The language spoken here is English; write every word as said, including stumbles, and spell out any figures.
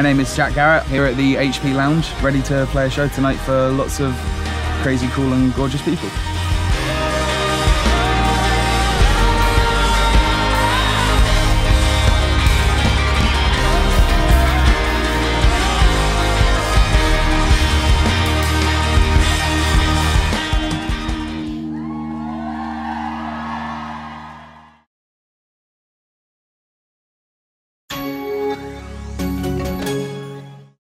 My name is Jack Garratt, here at the H P Lounge, ready to play a show tonight for lots of crazy, cool and gorgeous people.